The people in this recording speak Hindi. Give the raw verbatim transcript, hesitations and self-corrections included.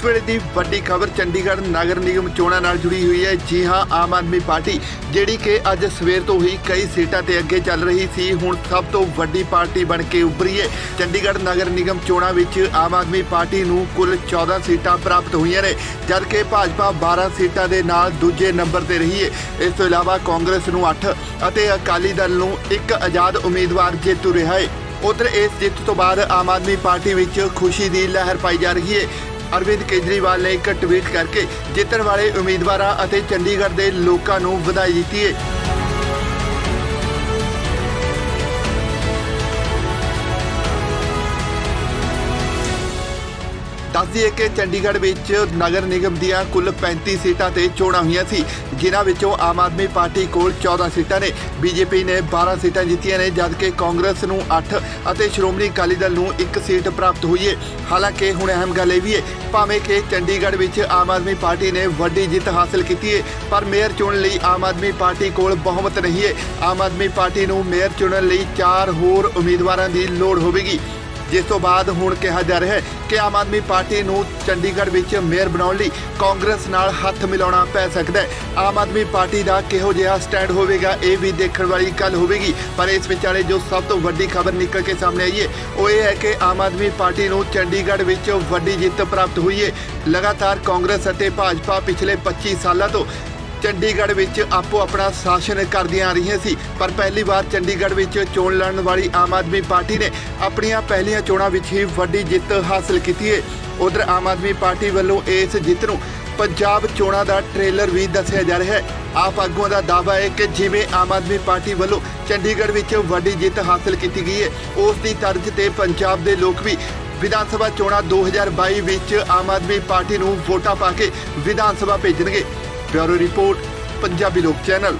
इस वे की वड्डी खबर चंडीगढ़ नगर निगम चोणां नाल जुड़ी हुई है। जी हाँ, आम आदमी पार्टी जिहड़ी कि अज सवेर तो ही कई सीटां ते अगे चल रही सी, हुण सब तो वड्डी पार्टी बन के उभरी है। चंडीगढ़ नगर निगम चोणां विच आम आदमी पार्टी नूं कुल चौदह सीटां प्राप्त हुईयां ने, जबकि भाजपा बारह सीटां दे नाल दूजे नंबर ते रही है। इस तों इलावा कांग्रेस नूं अठ अते अकाली दल नूं एक आजाद उम्मीदवार जेतू रहा है। उधर इस जित तो बाद आम आदमी पार्टी विच खुशी की लहर पाई जा रही है। अरविंद केजरीवाल ने एक ट्वीट करके जितने वाले उम्मीदवारों और चंडीगढ़ के लोगों को बधाई दी है। दस दिए कि चंडीगढ़ नगर निगम दियां कुल पैंती सीटां ते चोणां हुईयां सी, जिन्हां विचों आम आदमी पार्टी कोल चौदह सीटां ने, बीजेपी ने बारह सीटां जीतियां ने, जबकि कांग्रेस नूं अठ अते श्रोमणी अकाली दल नूं एक सीट प्राप्त हुई है। हालांकि हुण अहम गल इह वी है, भावें कि चंडीगढ़ विच आम आदमी पार्टी ने वड्डी जित हासिल कीती है, पर मेयर चुणन लई आम आदमी पार्टी कोल बहुमत नहीं है। आम आदमी पार्टी नूं मेयर चुणन लई चार होर उम्मीदवारां दी लोड़ होवेगी, जिस तो बाद हुण कहा जा रहा है कि आम आदमी पार्टी नूं चंडीगढ़ विच मेयर बनाउण लई कांग्रेस नाल हत्थ मिलाउणा पै सकदा है। आम आदमी पार्टी दा किहो जिहा स्टैंड होवेगा, ये भी देखण वाली गल होवेगी। पर इस विचाले जो सब तो वड्डी खबर निकल के सामने आई है वह यह है कि आम आदमी पार्टी नूं चंडीगढ़ विच वड्डी जित प्राप्त हुई है। लगातार कांग्रेस अते भाजपा पिछले पच्ची सालां तो चंडीगढ़ विच आपो अपना शासन करदियां आ रही सी, पर पहली बार चंडीगढ़ विच चोण लड़न वाली आम आदमी पार्टी ने अपनियां पहलियां चोणां विच ही वड्डी जित हासिल कीती है। उधर आम आदमी पार्टी वल्लों इस जित नूं पंजाब चोणां दा ट्रेलर भी दस्सिया जा रहा है। आप आगुआं दा दावा है कि जिवें आम आदमी पार्टी वल्लों चंडीगढ़ विच वड्डी जित हासिल कीती गई है, उस दी तर्ज ते पंजाब दे लोक भी विधान सभा चोणां दो हज़ार बाई विच आम आदमी पार्टी नूं वोटां पा के Vidhan Sabha भेजणगे। Bureau report, Punjabi Lok channel.